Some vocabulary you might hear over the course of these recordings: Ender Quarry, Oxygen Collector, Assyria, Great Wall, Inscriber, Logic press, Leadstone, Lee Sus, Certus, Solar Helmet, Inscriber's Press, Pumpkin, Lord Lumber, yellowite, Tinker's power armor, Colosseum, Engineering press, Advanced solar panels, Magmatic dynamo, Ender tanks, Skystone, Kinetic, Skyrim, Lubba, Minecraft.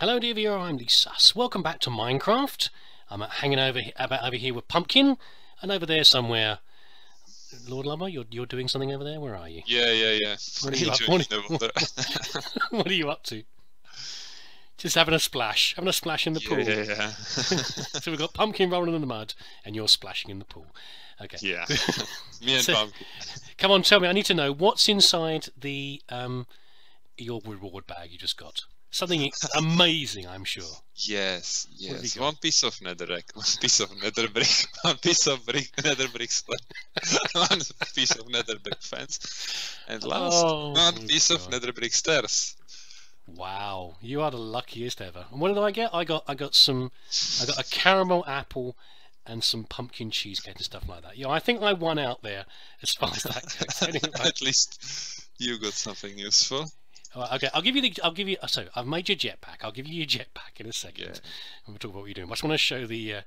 Hello dear viewer, I'm Lee Sus. Welcome back to Minecraft. I'm hanging over here with Pumpkin, and over there somewhere, Lord Lumber, you're doing something over there? Where are you? Yeah. What are you up to? Just having a splash in the pool. Yeah. So we've got Pumpkin rolling in the mud, and you're splashing in the pool. Okay. Yeah. Me and Pumpkin. Come on, tell me. I need to know what's inside the your reward bag you just got. Something amazing, I'm sure. Yes. One piece of nether brick fence, and last, one piece of nether brick stairs. Wow, you are the luckiest ever. And what did I get? I got a caramel apple and some pumpkin cheesecake and stuff like that. Yeah, I think I won out there as far as that goes. Anyway. At least you got something useful. Okay, I'll give you. So I've made your jetpack. I'll give you your jetpack in a second. Yeah. We'll talk about what you're doing. I just want to show the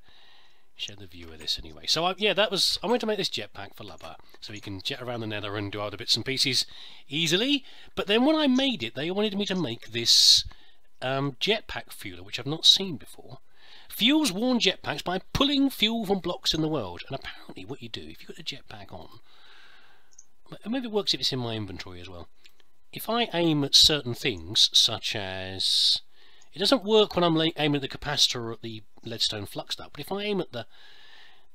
viewer this anyway. So I wanted to make this jetpack for Lubba, so he can jet around the Nether and do other bits and pieces easily. But then when I made it, they wanted me to make this jetpack fueler, which I've not seen before. Fuels worn jetpacks by pulling fuel from blocks in the world. And apparently, what you do if you got the jetpack on, maybe it works if it's in my inventory as well. If I aim at certain things, such as... It doesn't work when I'm aiming at the capacitor or at the leadstone flux duct, but if I aim at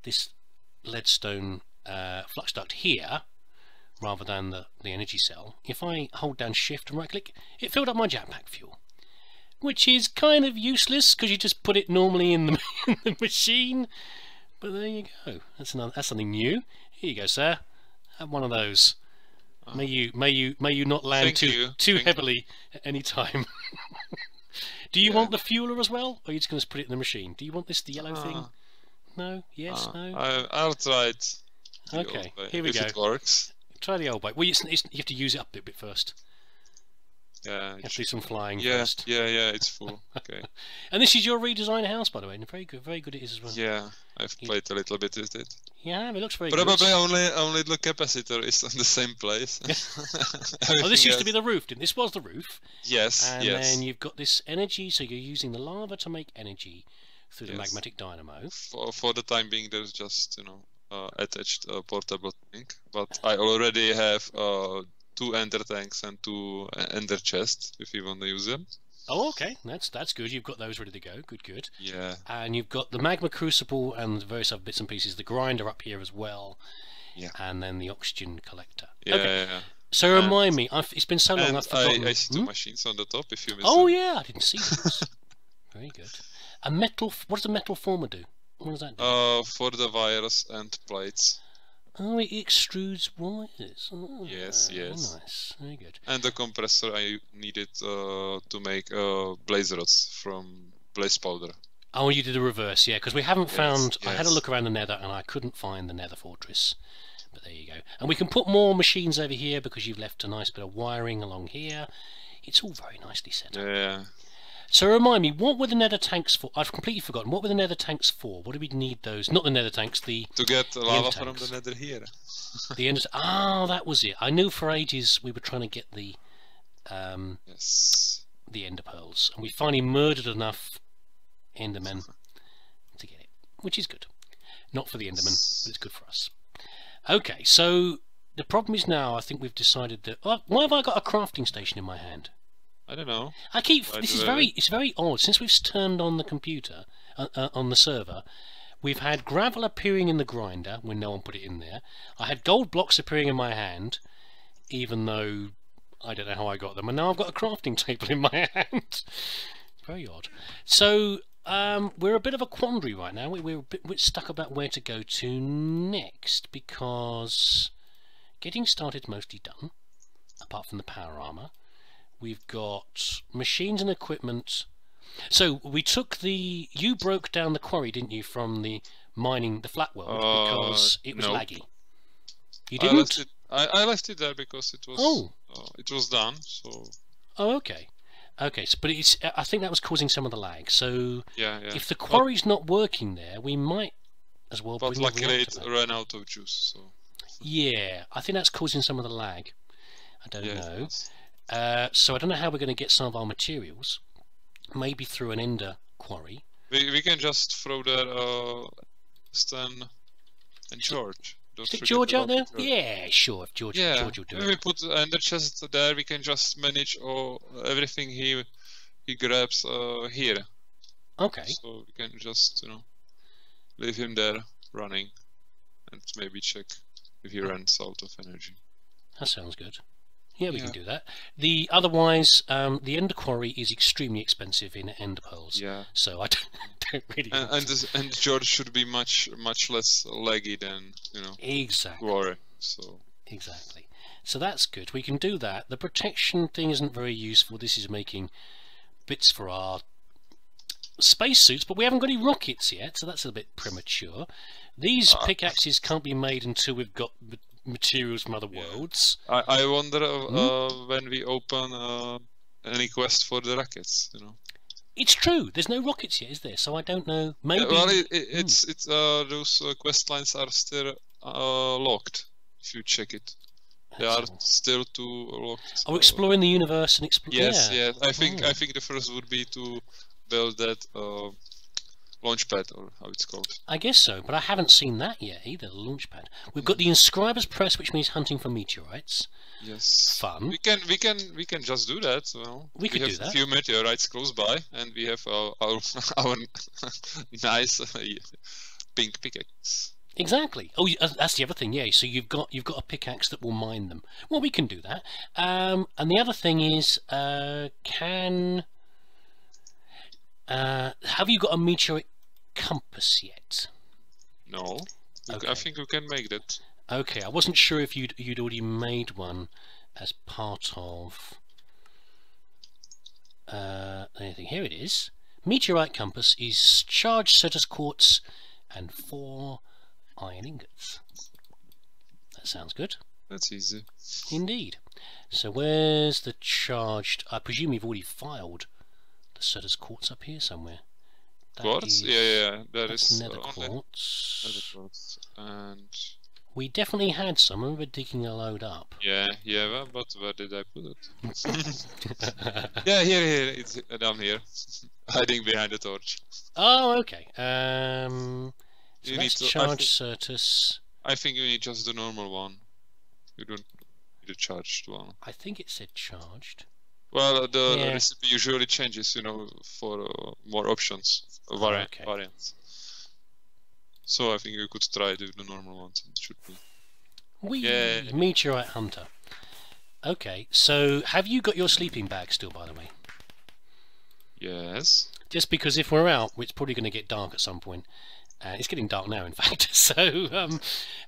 this leadstone flux duct here, rather than the energy cell, if I hold down shift and right click, it filled up my jetpack fuel. Which is kind of useless, because you just put it normally in the machine. But there you go. That's something new. Here you go, sir. Have one of those. May you not land too heavily at any time. Do you want the fueler as well, or are you just going to put it in the machine? Do you want this yellow thing? No. Yes. No. I'll try it. Okay. Here we go. If it works. Try the old way. Well, you have to use it up a bit first. Yeah. You have to do some flying first. Yeah. It's full. Okay. And this is your redesigned house, by the way, and very good it is as well. Yeah, I've played a little bit with it. Yeah, it looks very good. Probably only the capacitor is on the same place. Oh, this used to be the roof, didn't it? This was the roof. Yes, yes. And then you've got this energy, so you're using the lava to make energy through the magmatic dynamo. For the time being, there's just, you know, attached portable tank. But I already have 2 Ender tanks and 2 Ender chests, if you want to use them. Oh, okay, that's good. You've got those ready to go. Good. Yeah. And you've got the Magma Crucible and various other bits and pieces. The Grinder up here as well. Yeah. And then the Oxygen Collector. Yeah. Okay. Yeah. So remind me, it's been so long I've forgotten. I see 2 machines on the top. If you miss. Oh yeah, I didn't see those. Very good. A metal. What does the metal former do? What does that do? For the wires and plates. Oh, it extrudes wires. Oh, yes. Nice, very good. And the compressor I needed to make blaze rods from blaze powder. Oh, you did the reverse, yeah, because we haven't found... Yes. I had a look around the Nether and I couldn't find the Nether fortress. But there you go. And we can put more machines over here because you've left a nice bit of wiring along here. It's all very nicely set up. Yeah. So remind me, what were the nether tanks for? I've completely forgotten. What were the nether tanks for? What do we need those? Not the nether tanks, to get the lava from the nether here. The end. Ah, that was it. I knew for ages we were trying to get the ender pearls, and we finally murdered enough endermen to get it, which is good. Not for the endermen, but it's good for us. Okay, so the problem is now I think we've decided that. Oh, why have I got a crafting station in my hand? I don't know. I keep. This is very. It's very odd. Since we've turned on the computer, on the server, we've had gravel appearing in the grinder when no one put it in there. I had gold blocks appearing in my hand, even though I don't know how I got them. And now I've got a crafting table in my hand. It's very odd. So we're a bit of a quandary right now. We're stuck about where to go to next because getting started mostly done, apart from the power armor. We've got machines and equipment. So we took the... You broke down the quarry, didn't you, from the mining, the flat world, because it was laggy. You didn't? I left it there because it was it was done. So. Oh, okay. Okay, so, but it's. I think that was causing some of the lag. So if the quarry's not working there, we might as well... But luckily it ran out of juice. So. Yeah, I think that's causing some of the lag. I don't know. So I don't know how we're going to get some of our materials maybe through an Ender quarry. We can just throw that Stan and George. Don't Is it George out there? George. Yeah, sure. If George, yeah. George will do it. When we put Ender chest there, we can just manage all everything he grabs here. Okay. So we can just, you know, leave him there running, and maybe check if he runs out of energy. That sounds good. Yeah, we can do that. The otherwise, the Ender quarry is extremely expensive in Ender pearls. Yeah. So I don't really. And George should be much less laggy than, you know. Exactly. Quarry. So. Exactly. So that's good. We can do that. The protection thing isn't very useful. This is making bits for our spacesuits, but we haven't got any rockets yet, so that's a bit premature. These pickaxes can't be made until we've got materials from other worlds. I wonder when we open any quest for the rockets, you know. It's true, there's no rockets yet, is there? So I don't know. Maybe. Yeah, well, it's those quest lines are still locked. If you check it, they are still too locked. Oh, exploring the universe and exploring. Yes, yeah. Yes. I think the first would be to build that launch pad, or how it's called. I guess so, but I haven't seen that yet either, the launch pad. We've got the Inscriber's press, which means hunting for meteorites. Yes. Fun. We can just do that. Well, we could do that. A few meteorites close by, and we have our nice pink pickaxe. Exactly. Oh, that's the other thing. Yeah. So you've got a pickaxe that will mine them. Well, we can do that. And the other thing is, have you got a meteorite compass yet? No. Okay. I think we can make that. Okay, I wasn't sure if you'd already made one as part of anything. Here it is. Meteorite compass is charged Certus quartz and 4 iron ingots. That sounds good. That's easy. Indeed. So where's the charged? I presume you've already filed. So there's quartz up here somewhere. Quartz? Yeah. There is nether quartz. Nether quartz. And we definitely had some. I remember digging a load up. Yeah, but where did I put it? Yeah, here. It's down here. Hiding behind the torch. Oh, okay. So you need to charge Certus. I think you need just the normal one. You don't need the charged one. I think it said charged. Well, the recipe usually changes, you know, for more options, variants. So I think you could try the normal ones. It should be. Meteorite hunter. Okay, so have you got your sleeping bag still, by the way? Yes. Just because if we're out, it's probably going to get dark at some point. It's getting dark now, in fact. So,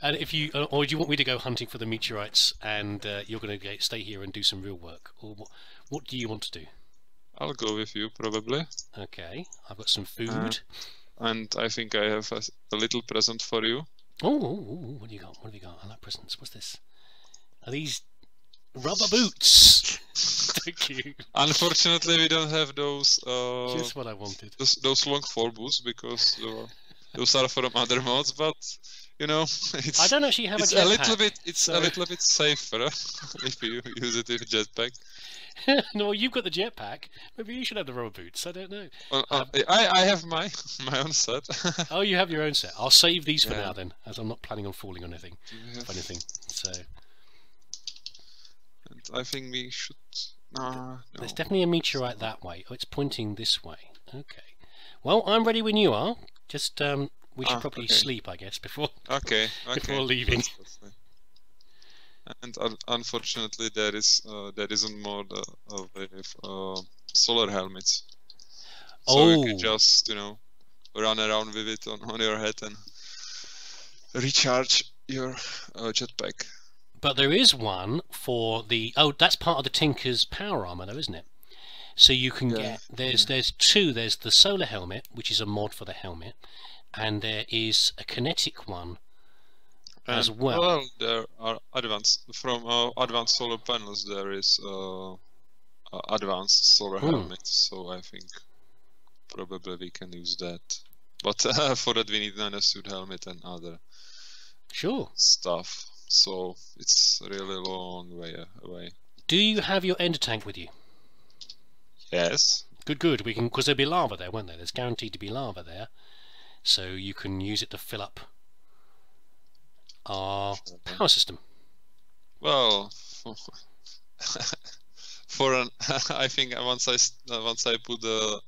and if you, or do you want me to go hunting for the meteorites, and you're going to stay here and do some real work, or what do you want to do? I'll go with you, probably. Okay, I've got some food, and I think I have a little present for you. Oh, what do you got? What have you got? I like presents. What's this? Are these rubber boots? Thank you. Unfortunately, we don't have those. Just what I wanted. Those long fall boots, because. Those are from other mods, but you know, I don't actually have a jetpack. A little bit safer if you use it with jetpack. No, you've got the jetpack. Maybe you should have the rubber boots. I don't know. I have my own set. Oh, you have your own set. I'll save these for now then, as I'm not planning on falling on anything. So. And I think we should. No. There's definitely a meteorite that way. Oh, it's pointing this way. Okay. Well, I'm ready when you are. Just we should probably sleep, I guess, before leaving. And unfortunately, there isn't more solar helmets, so you can just, you know, run around with it on your head and recharge your jetpack. But there is one for the that's part of the Tinker's power armor, though, isn't it? So you can get there's two. There's the solar helmet, which is a mod for the helmet, and there is a kinetic one as well. Well, there are advanced from advanced solar panels. There is advanced solar helmet, so I think probably we can use that. But for that we need another suit helmet and other stuff. So it's really long way away. Do you have your ender tank with you? Yes. Good. We can, because there'll be lava there, won't there? There's guaranteed to be lava there, so you can use it to fill up our power system. Well, for an, I think once I put the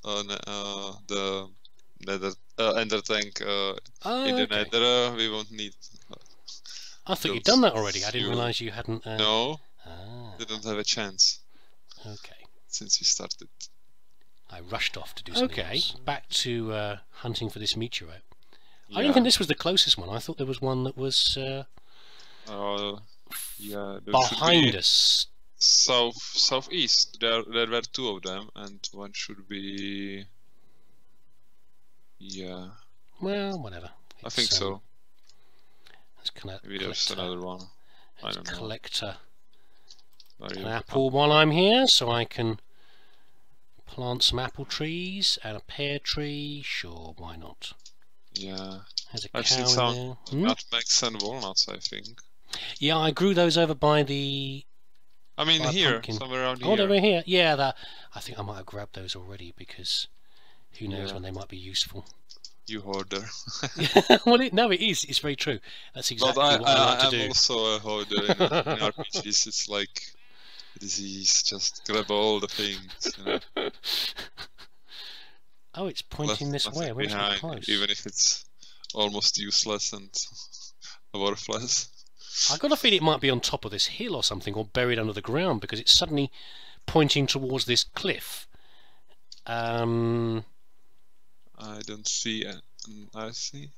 nether, ender tank in the nether, we won't need. I thought you'd done that already. I didn't realise you hadn't. No, didn't have a chance. Okay. Since we started, I rushed off to do something else. Back to hunting for this meteorite. Yeah. I don't think this was the closest one. I thought there was one that was behind us. Southeast. There were two of them, and one should be. Yeah. Well, whatever. It's, I think so. Let's connect. Maybe there's another one. I don't know. Collector. An apple while I'm here, so I can plant some apple trees and a pear tree. Sure, why not? Yeah. There's a cow in there. Nutmegs and walnuts, I think. Yeah, I grew those over by the. I mean, here, pumpkin. Somewhere around here. Oh, over here. Yeah, that. I think I might have grabbed those already because who knows when they might be useful. You hoarder. Well, no, it is. It's very true. That's exactly what I like to do. I'm also a hoarder in RPGs. It's like a disease. Just grab all the things. You know? Oh, it's pointing this way. I wish it was close. Even if it's almost useless and worthless. I've got a feeling it might be on top of this hill or something, or buried under the ground, because it's suddenly pointing towards this cliff. I don't see it. I see.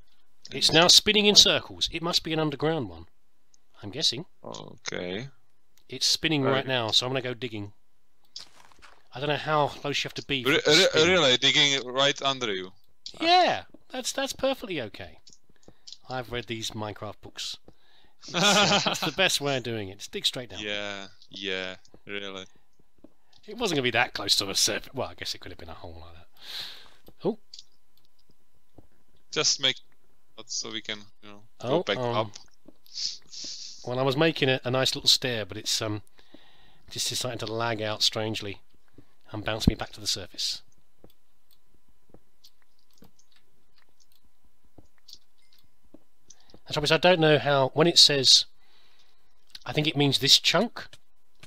It's now spinning in circles. It must be an underground one, I'm guessing. Okay. It's spinning right now, so I'm going to go digging. I don't know how close you have to be. Really? Digging right under you? Yeah, that's perfectly okay. I've read these Minecraft books. It's the best way of doing it. Just dig straight down. Yeah, really. It wasn't going to be that close to a surface. Well, I guess it could have been a hole like that. Oh. Just make that so we can, you know, go back up. Well, I was making a nice little stair, but it's just decided to lag out strangely and bounce me back to the surface. That's I don't know how, when it says, I think it means this chunk.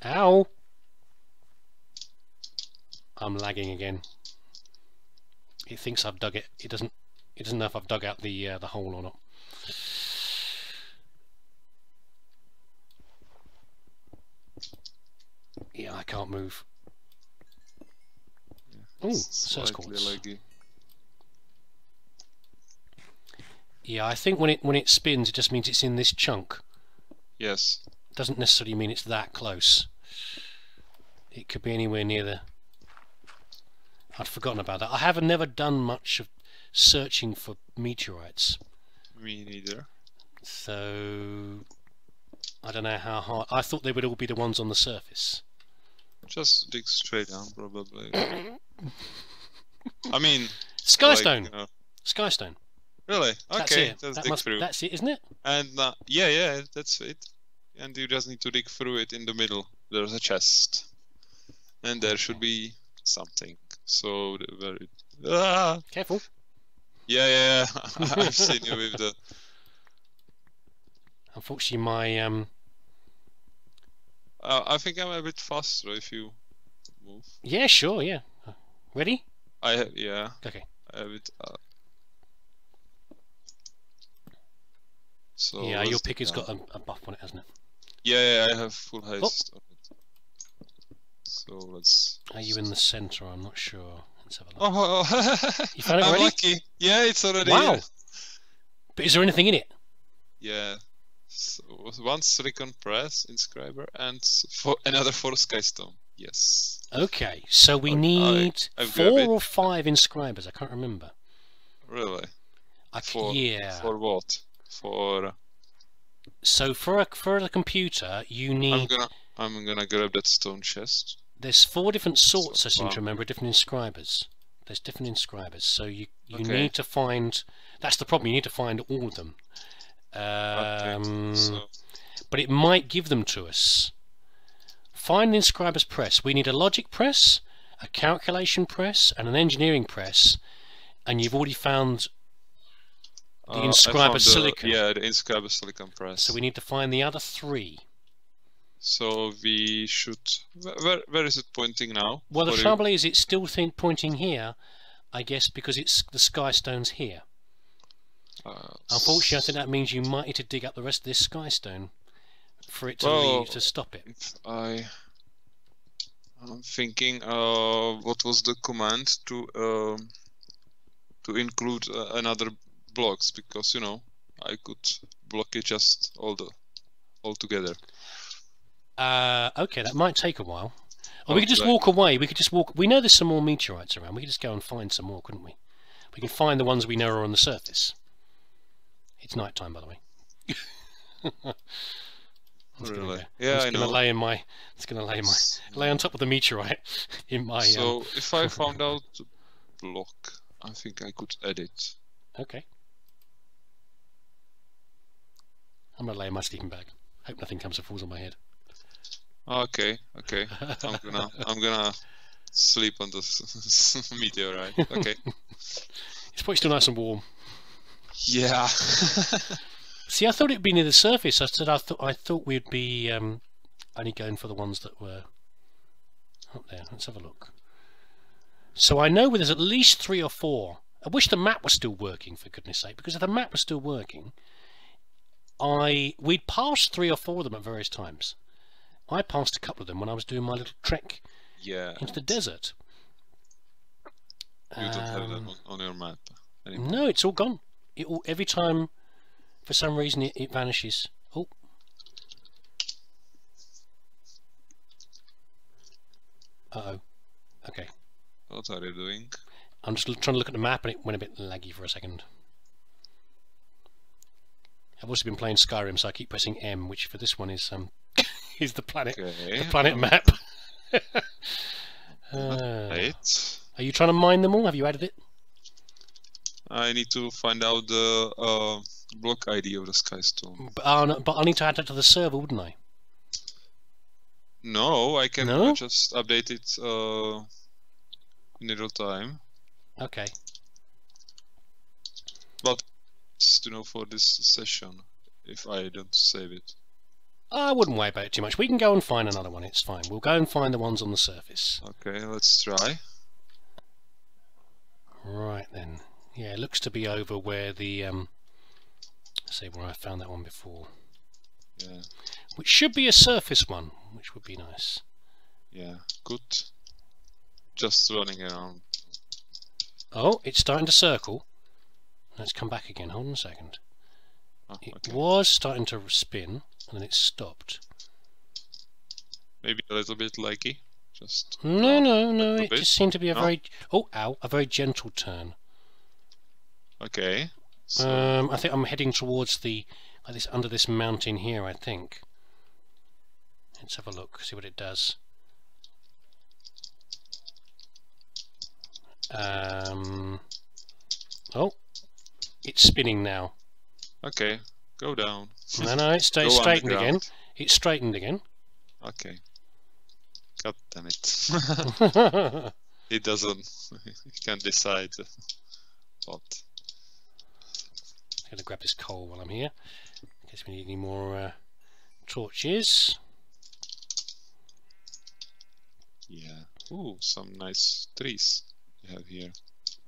Ow! I'm lagging again. It thinks I've dug it. It doesn't know if I've dug out the hole or not. Yeah, I can't move. Yeah, ooh, Certus quartz. Yeah, I think when it spins, it just means it's in this chunk. Yes. Doesn't necessarily mean it's that close. It could be anywhere near the. I'd forgotten about that. I have never done much of searching for meteorites. Me neither. So I don't know how hard. I thought they would all be the ones on the surface. Just dig straight down, probably. I mean, Skystone. Like, Skystone. Really? Okay, just dig through. That's it, isn't it? And yeah, that's it. And you just need to dig through it in the middle. There's a chest. And there should be something. So, careful. Yeah. I've seen you with the. Unfortunately, my. I think I'm a bit faster if you move. Yeah, sure, yeah. Ready? Yeah. Okay. I have it. So yeah, your pick has got a buff on it, hasn't it? Yeah, I have full haste on it. So let's. Are you in the centre? I'm not sure. Let's have a look. Oh. You found it already? I'm lucky. Yeah, it's already. Wow. Here. But is there anything in it? Yeah. So one silicon press, inscriber, and another 4 skystone. Yes. Okay, so we need 4 or 5 inscribers. I can't remember. Really? Yeah. For what? So for the computer, you need. I'm gonna grab that stone chest. There's 4 different sorts. I seem to remember different inscribers. There's different inscribers, so you need to find. That's the problem. You need to find all of them. But it might give them to us. Find the Inscriber's press. We need a logic press, a calculation press and an engineering press, and you've already found the Inscriber's silicon. Yeah, the Inscriber's silicon press. So we need to find the other three. So we should... Where is it pointing now? Well, the trouble is it's still pointing here, I guess, because it's the Skystone's here. Unfortunately, I think that means you might need to dig up the rest of this Skystone for it to leave to stop it. I'm thinking, what was the command to include another blocks, because you know I could block it just all together. Okay, that might take a while. Or we could just walk away. We could just walk. We know there's some more meteorites around. We could just go and find some more, couldn't we? We can find the ones we know are on the surface. It's night time, by the way. Really? Yeah, I know. It's gonna lay on top of the meteorite in my. So if I found out the block, I think I could edit. Okay. I'm gonna lay in my sleeping bag. Hope nothing comes and falls on my head. Okay, okay. I'm gonna sleep on this meteorite. Okay. It's probably still nice and warm. Yeah. See, I thought it'd be near the surface. I said I thought we'd be only going for the ones that were up there. Let's have a look. So I know there's at least 3 or 4. I wish the map was still working, for goodness sake, because if the map was still working, we'd passed 3 or 4 of them at various times. I passed a couple of them when I was doing my little trek into the desert. You don't have them on your map anymore. No, it's all gone. Every time, for some reason, it vanishes. Oh. Uh-oh. Okay. What are you doing? I'm just trying to look at the map and it went a bit laggy for a second. I've also been playing Skyrim, so I keep pressing M, which for this one is is the planet, the planet map. Are you trying to mine them all? Have you added it? I need to find out the block ID of the Skystone. But I need to add it to the server, wouldn't I? No, I can just update it in real time. Okay. But to know for this session, if I don't save it, I wouldn't worry about it too much. We can go and find another one. It's fine. We'll go and find the ones on the surface. Okay, let's try. Right then. Yeah, it looks to be over where the say where I found that one before. Yeah. Which should be a surface one, which would be nice. Yeah, good. Just running around. Oh, it's starting to circle. Let's come back again. Hold on a second. Ah, okay. It was starting to spin, and then it stopped. Maybe a little bit laggy. Just no. It just seemed to be a very a very gentle turn. Okay. So... I think I'm heading towards the under this mountain here. I think. Let's have a look. See what it does. Oh, it's spinning now. Okay, go down. No, it stays straightened again. It's straightened again. Okay. God damn it! It doesn't. It can't decide what. I'm gonna grab this coal while I'm here. I guess we need any more torches. Yeah. Ooh, some nice trees you have here.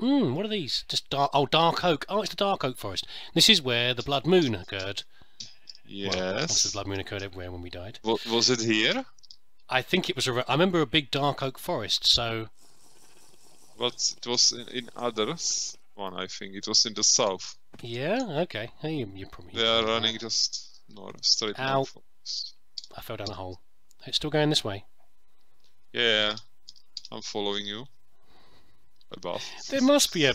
Hmm, what are these? Just dark, dark oak. Oh, it's the dark oak forest. This is where the blood moon occurred. Yes. Well, the blood moon occurred everywhere when we died. What, was it here? I think it was I remember a big dark oak forest, so... But it was in others one, I think. It was in the south. Yeah, okay. You probably... They are running just north, straight north. I fell down a hole. It's still going this way. Yeah, I'm following you. Above. There must be a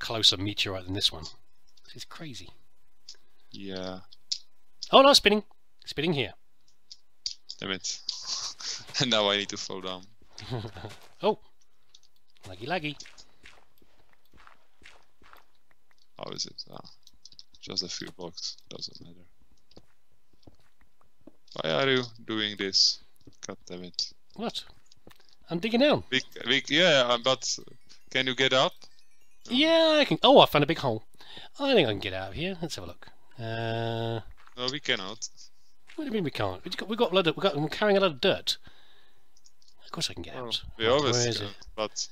closer meteorite than this one. This is crazy. Yeah. Oh no, spinning, spinning here. Damn it! And now I need to slow down. Oh, laggy, laggy. How is it? Ah, just a few blocks. Doesn't matter. Why are you doing this? God damn it! What? I'm digging down. Yeah, but can you get out? Yeah, I can. Oh, I found a big hole. I think I can get out of here. Let's have a look. No, we cannot. What do you mean we can't? We're carrying a lot of dirt. Of course I can get out. We always can, but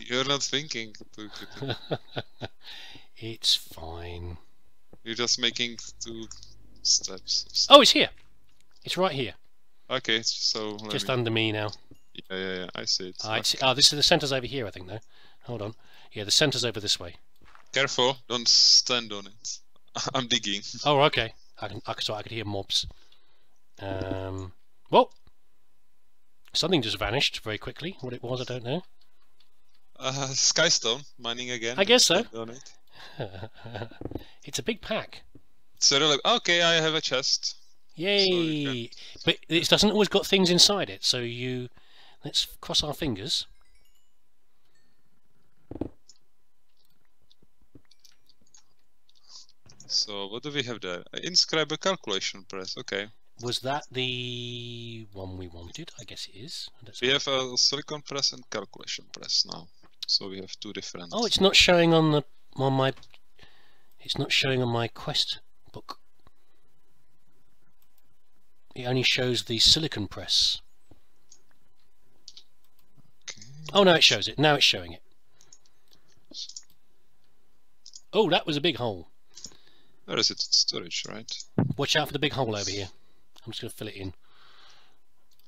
you're not thinking. It's fine. You're just making two steps. Oh, it's here. It's right here. Okay, so just under me now. Yeah, I see it. Okay. Oh, this is the center's over here, I think, though. Hold on. Yeah, the center's over this way. Careful! Don't stand on it. I'm digging. Oh, okay. I could hear mobs. Well, something just vanished very quickly. What it was, I don't know. Skystone mining again. I guess so. It's a big pack. So they're like, okay, I have a chest. Yay! So but it doesn't always got things inside it. So you, let's cross our fingers. So what do we have there? Inscriber calculation press. Okay. Was that the one we wanted? I guess it is. We have a silicon press and calculation press now. So we have two different. Oh, it's not showing on the It's not showing on my quest book. It only shows the silicon press. Okay. Oh no, it shows it. Now it's showing it. Oh, that was a big hole. Where is it? It's storage, right? Watch out for the big hole over here. I'm just going to fill it in.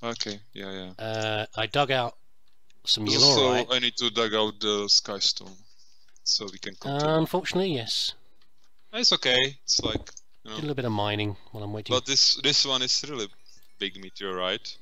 Okay, yeah. I dug out some yellowite. So I need to dig out the skystone, so we can continue. Unfortunately, yes. It's okay. It's like, you know, a little bit of mining while I'm waiting. But this one is really big meteorite.